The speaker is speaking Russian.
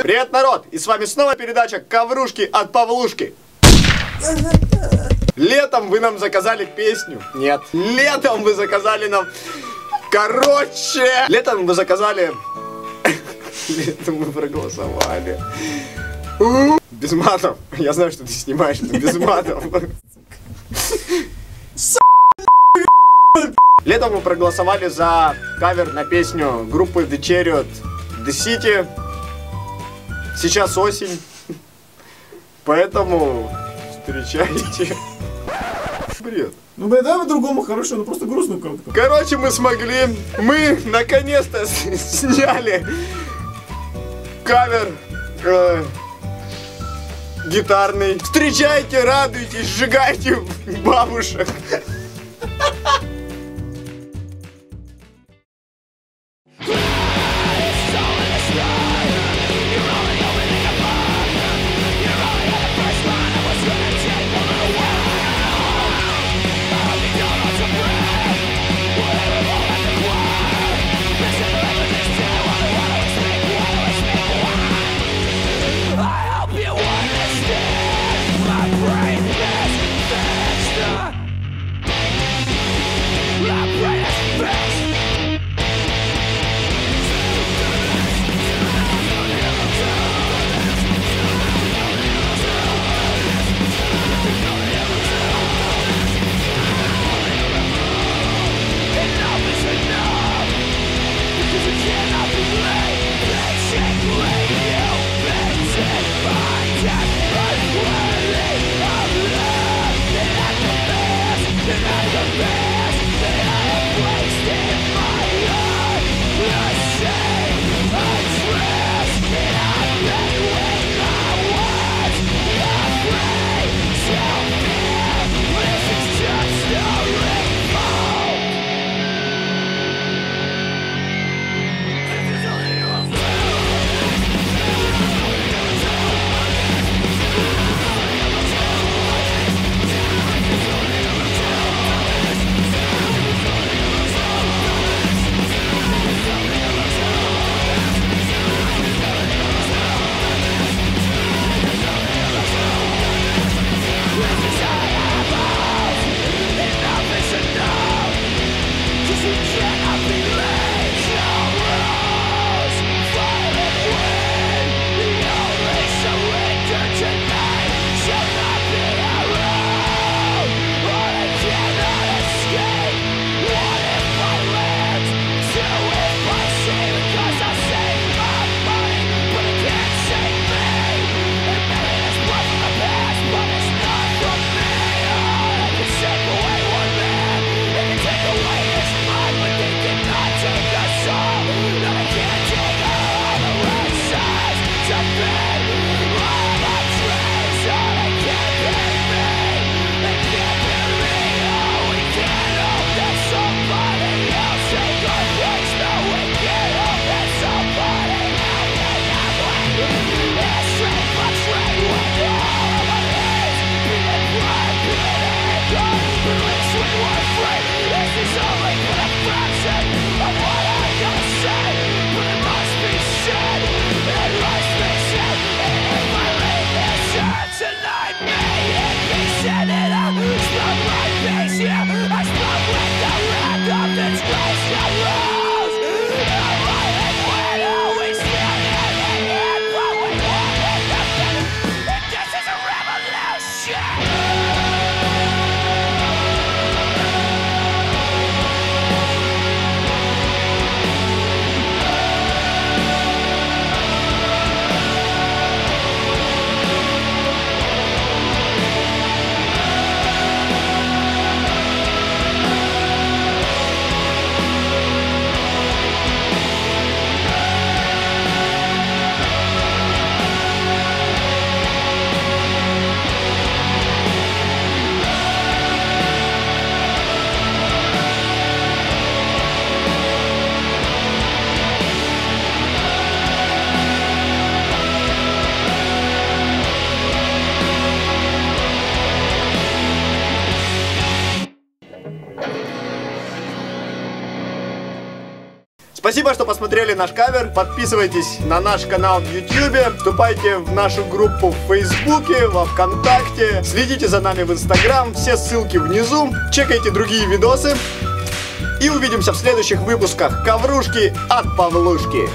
Привет, народ! И с вами снова передача «Коврушки от Павлушки». Летом вы нам заказали песню. Нет. Летом вы заказали нам... Короче! Летом вы заказали... Летом мы проголосовали. Без матов. Я знаю, что ты снимаешь, но без матов. Летом мы проголосовали за кавер на песню группы The Chariot, The City. Сейчас осень, поэтому встречайте. Бред. Ну давай по-другому хорошо, ну просто грустно как-то. Короче, мы смогли, мы наконец-то сняли кавер гитарный. Встречайте, радуйтесь, сжигайте бабушек. Спасибо, что посмотрели наш кавер. Подписывайтесь на наш канал в YouTube. Вступайте в нашу группу в Фейсбуке, во Вконтакте. Следите за нами в Instagram. Все ссылки внизу. Чекайте другие видосы. И увидимся в следующих выпусках. Коврушки от Павлушки.